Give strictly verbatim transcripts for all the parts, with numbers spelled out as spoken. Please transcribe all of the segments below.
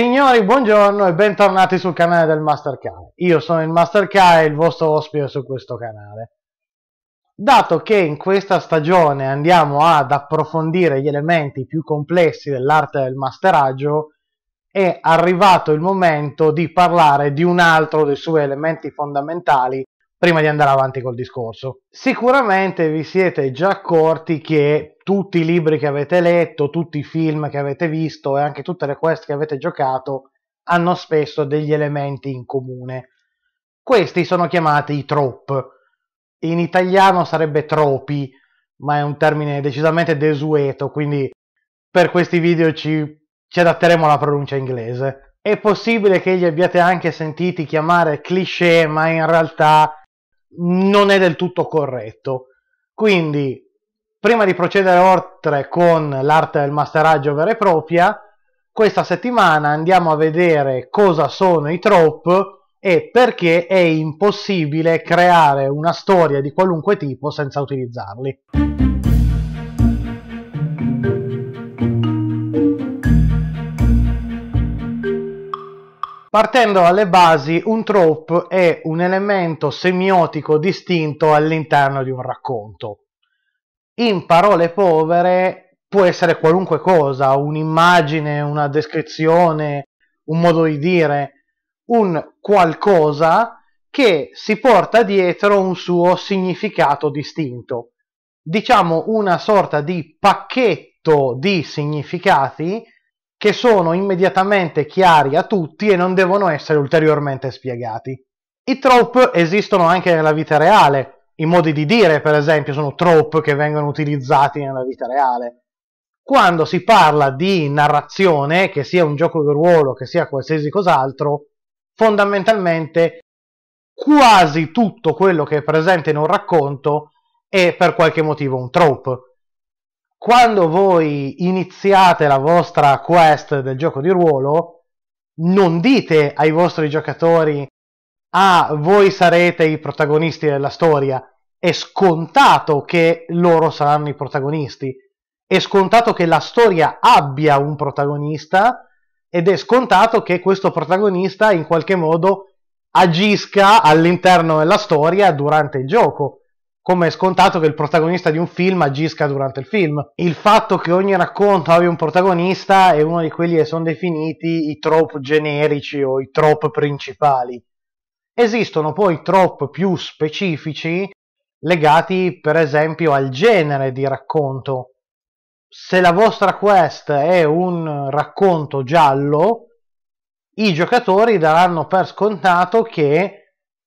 Signori, buongiorno e bentornati sul canale del Master Kae. Io sono il Master Kae, il vostro ospite su questo canale. Dato che in questa stagione andiamo ad approfondire gli elementi più complessi dell'arte del masteraggio, è arrivato il momento di parlare di un altro dei suoi elementi fondamentali prima di andare avanti col discorso. Sicuramente vi siete già accorti che tutti i libri che avete letto, tutti i film che avete visto e anche tutte le quest che avete giocato hanno spesso degli elementi in comune. Questi sono chiamati i trope. In italiano sarebbe tropi, ma è un termine decisamente desueto, quindi per questi video ci, ci adatteremo alla pronuncia inglese. È possibile che li abbiate anche sentiti chiamare cliché, ma in realtà non è del tutto corretto. Quindi, prima di procedere oltre con l'arte del masteraggio vera e propria, questa settimana andiamo a vedere cosa sono i trope e perché è impossibile creare una storia di qualunque tipo senza utilizzarli. Partendo dalle basi, un trope è un elemento semiotico distinto all'interno di un racconto. In parole povere può essere qualunque cosa, un'immagine, una descrizione, un modo di dire, un qualcosa che si porta dietro un suo significato distinto. Diciamo una sorta di pacchetto di significati che sono immediatamente chiari a tutti e non devono essere ulteriormente spiegati. I trope esistono anche nella vita reale. I modi di dire, per esempio, sono trope che vengono utilizzati nella vita reale. Quando si parla di narrazione, che sia un gioco di ruolo, che sia qualsiasi cos'altro, fondamentalmente quasi tutto quello che è presente in un racconto è per qualche motivo un trope. Quando voi iniziate la vostra quest del gioco di ruolo, non dite ai vostri giocatori «Ah, voi sarete i protagonisti della storia», è scontato che loro saranno i protagonisti, è scontato che la storia abbia un protagonista ed è scontato che questo protagonista in qualche modo agisca all'interno della storia durante il gioco. Come è scontato che il protagonista di un film agisca durante il film. Il fatto che ogni racconto abbia un protagonista è uno di quelli che sono definiti i trope generici o i trope principali. Esistono poi trope più specifici legati per esempio al genere di racconto. Se la vostra quest è un racconto giallo, i giocatori daranno per scontato che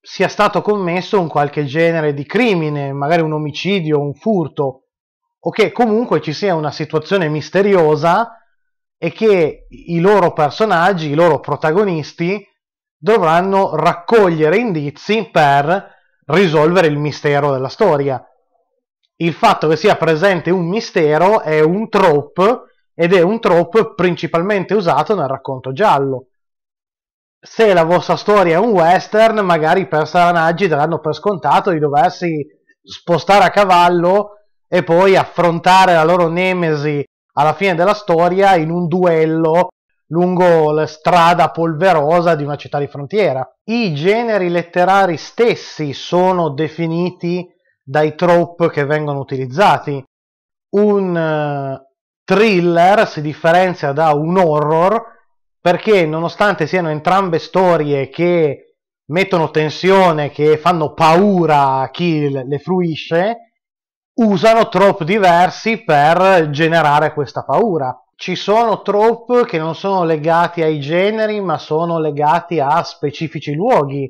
sia stato commesso un qualche genere di crimine, magari un omicidio, un furto, o che comunque ci sia una situazione misteriosa e che i loro personaggi, i loro protagonisti, dovranno raccogliere indizi per risolvere il mistero della storia. Il fatto che sia presente un mistero è un trope, ed è un trope principalmente usato nel racconto giallo. Se la vostra storia è un western, magari i personaggi daranno per scontato di doversi spostare a cavallo e poi affrontare la loro nemesi alla fine della storia in un duello lungo la strada polverosa di una città di frontiera. I generi letterari stessi sono definiti dai trope che vengono utilizzati. Un thriller si differenzia da un horror perché nonostante siano entrambe storie che mettono tensione, che fanno paura a chi le fruisce, usano trope diversi per generare questa paura. Ci sono trope che non sono legati ai generi, ma sono legati a specifici luoghi.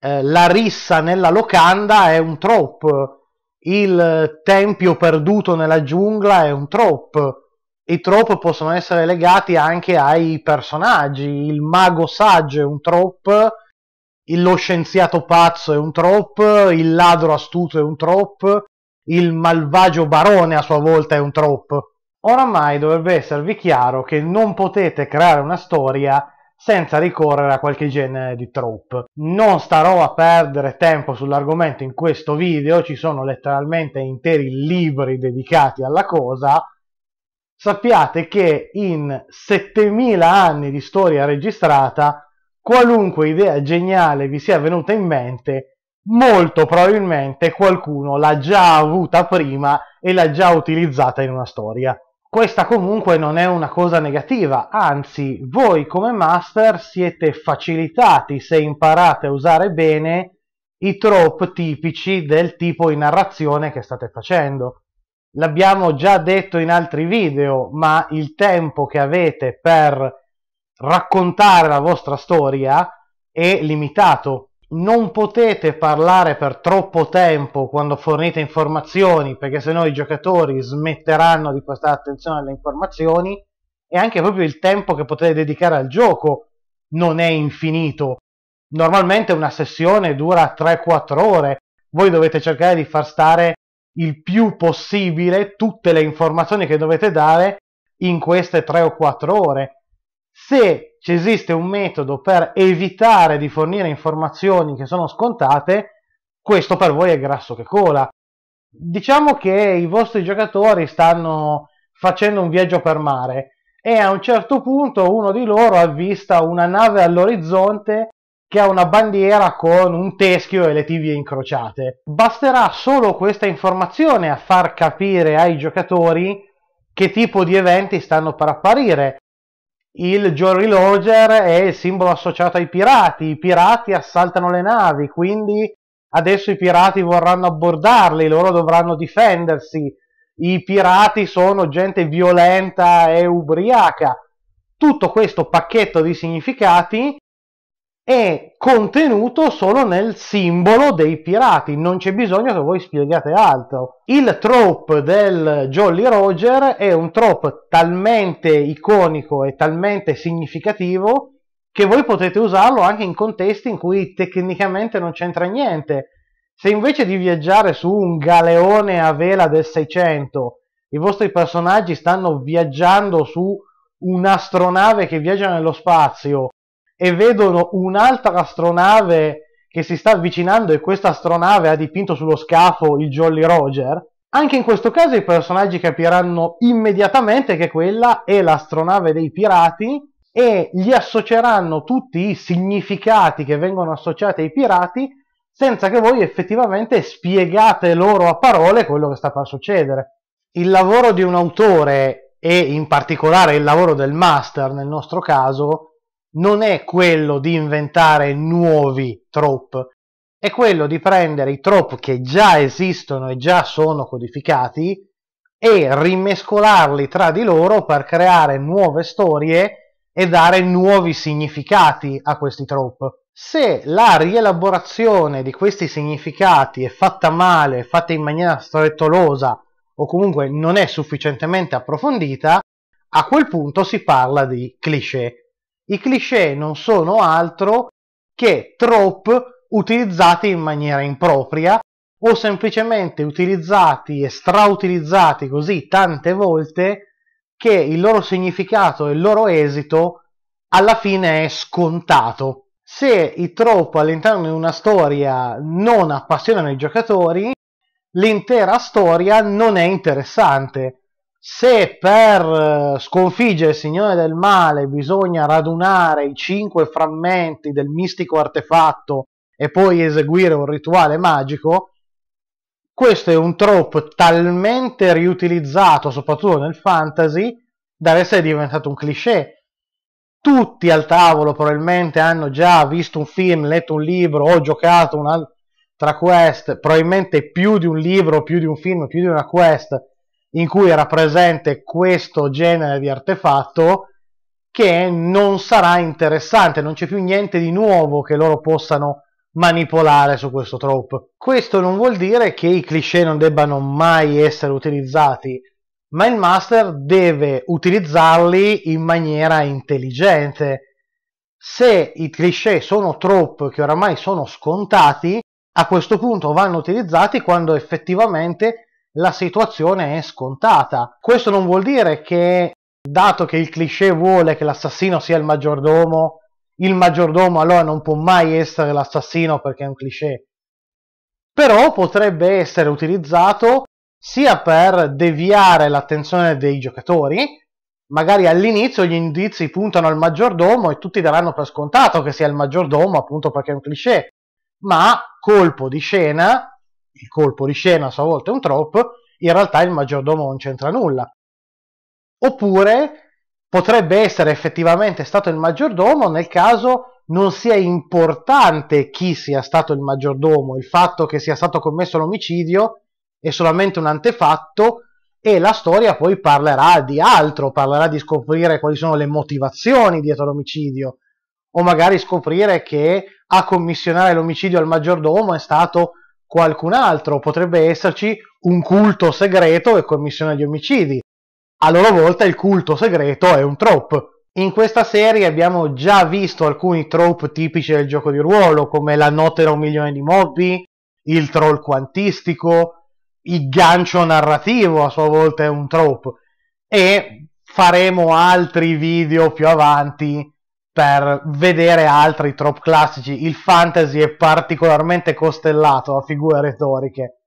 Eh, la rissa nella locanda è un trope, il tempio perduto nella giungla è un trope. I trope possono essere legati anche ai personaggi, il mago saggio è un trope, lo scienziato pazzo è un trope, il ladro astuto è un trope, il malvagio barone a sua volta è un trope. Oramai dovrebbe esservi chiaro che non potete creare una storia senza ricorrere a qualche genere di trope. Non starò a perdere tempo sull'argomento in questo video, ci sono letteralmente interi libri dedicati alla cosa. sappiate che in settemila anni di storia registrata, qualunque idea geniale vi sia venuta in mente, molto probabilmente qualcuno l'ha già avuta prima e l'ha già utilizzata in una storia. Questa comunque non è una cosa negativa, anzi, voi come master siete facilitati se imparate a usare bene i trope tipici del tipo di narrazione che state facendo. L'abbiamo già detto in altri video, ma il tempo che avete per raccontare la vostra storia è limitato. Non potete parlare per troppo tempo quando fornite informazioni, perché sennò i giocatori smetteranno di prestare attenzione alle informazioni, e anche proprio il tempo che potete dedicare al gioco non è infinito. Normalmente una sessione dura tre quattro ore, voi dovete cercare di far stare il più possibile tutte le informazioni che dovete dare in queste tre o quattro ore. Se ci esiste un metodo per evitare di fornire informazioni che sono scontate, questo per voi è grasso che cola. Diciamo che i vostri giocatori stanno facendo un viaggio per mare e a un certo punto uno di loro avvista una nave all'orizzonte che ha una bandiera con un teschio e le tivie incrociate. Basterà solo questa informazione a far capire ai giocatori che tipo di eventi stanno per apparire. Il Jolly Roger è il simbolo associato ai pirati, i pirati assaltano le navi, quindi adesso i pirati vorranno abbordarli, loro dovranno difendersi, i pirati sono gente violenta e ubriaca. Tutto questo pacchetto di significati è contenuto solo nel simbolo dei pirati, non c'è bisogno che voi spiegate altro. Il trope del Jolly Roger è un trope talmente iconico e talmente significativo che voi potete usarlo anche in contesti in cui tecnicamente non c'entra niente. Se invece di viaggiare su un galeone a vela del Seicento i vostri personaggi stanno viaggiando su un'astronave che viaggia nello spazio e vedono un'altra astronave che si sta avvicinando e questa astronave ha dipinto sullo scafo il Jolly Roger, anche in questo caso i personaggi capiranno immediatamente che quella è l'astronave dei pirati e gli associeranno tutti i significati che vengono associati ai pirati senza che voi effettivamente spiegate loro a parole quello che sta per succedere. Il lavoro di un autore e in particolare il lavoro del master nel nostro caso non è quello di inventare nuovi trope, è quello di prendere i trope che già esistono e già sono codificati e rimescolarli tra di loro per creare nuove storie e dare nuovi significati a questi trope. Se la rielaborazione di questi significati è fatta male, è fatta in maniera frettolosa o comunque non è sufficientemente approfondita, a quel punto si parla di cliché. I cliché non sono altro che trope utilizzati in maniera impropria o semplicemente utilizzati e strautilizzati così tante volte che il loro significato e il loro esito alla fine è scontato. Se i trope all'interno di una storia non appassionano i giocatori, l'intera storia non è interessante. Se per sconfiggere il Signore del Male bisogna radunare i cinque frammenti del mistico artefatto e poi eseguire un rituale magico, questo è un trope talmente riutilizzato, soprattutto nel fantasy, da essere diventato un cliché. Tutti al tavolo probabilmente hanno già visto un film, letto un libro o giocato un'altra quest, probabilmente più di un libro, più di un film, più di una quest, in cui era presente questo genere di artefatto che non sarà interessante, non c'è più niente di nuovo che loro possano manipolare su questo trope. Questo non vuol dire che i cliché non debbano mai essere utilizzati, ma il master deve utilizzarli in maniera intelligente. Se i cliché sono trope che oramai sono scontati, a questo punto vanno utilizzati quando effettivamente la situazione è scontata. Questo non vuol dire che, dato che il cliché vuole che l'assassino sia il maggiordomo, il maggiordomo allora non può mai essere l'assassino perché è un cliché. Però potrebbe essere utilizzato sia per deviare l'attenzione dei giocatori, magari all'inizio gli indizi puntano al maggiordomo e tutti daranno per scontato che sia il maggiordomo, appunto perché è un cliché, ma colpo di scena, il colpo di scena a sua volta è un trope, in realtà il maggiordomo non c'entra nulla. Oppure potrebbe essere effettivamente stato il maggiordomo nel caso non sia importante chi sia stato il maggiordomo, il fatto che sia stato commesso l'omicidio è solamente un antefatto e la storia poi parlerà di altro, parlerà di scoprire quali sono le motivazioni dietro l'omicidio, o magari scoprire che a commissionare l'omicidio al maggiordomo è stato qualcun altro, potrebbe esserci un culto segreto che commissiona gli omicidi. A loro volta il culto segreto è un trope. In questa serie abbiamo già visto alcuni trope tipici del gioco di ruolo, come la notte da un milione di mobbi, il troll quantistico, il gancio narrativo a sua volta è un trope, e faremo altri video più avanti per vedere altri trope classici. Il fantasy è particolarmente costellato a figure retoriche.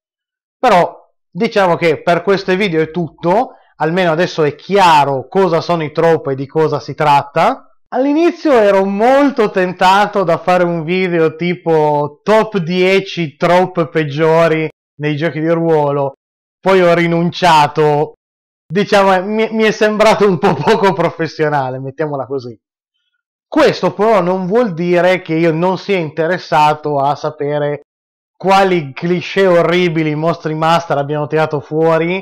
Però diciamo che per questo video è tutto. Almeno adesso è chiaro cosa sono i trope e di cosa si tratta. All'inizio ero molto tentato da fare un video tipo top dieci trope peggiori nei giochi di ruolo, poi ho rinunciato, diciamo mi, mi è sembrato un po' poco professionale, mettiamola così. Questo però non vuol dire che io non sia interessato a sapere quali cliché orribili i mostri master abbiano tirato fuori,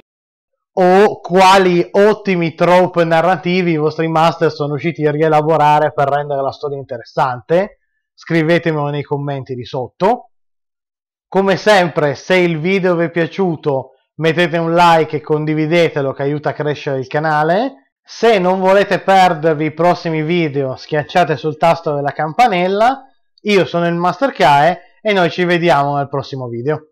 o quali ottimi trope narrativi i vostri master sono riusciti a rielaborare per rendere la storia interessante. Scrivetemelo nei commenti di sotto. Come sempre, se il video vi è piaciuto, mettete un like e condividetelo, che aiuta a crescere il canale. Se non volete perdervi i prossimi video, schiacciate sul tasto della campanella. Io sono il Master Kae e noi ci vediamo nel prossimo video.